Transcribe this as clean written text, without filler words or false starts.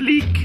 bleak.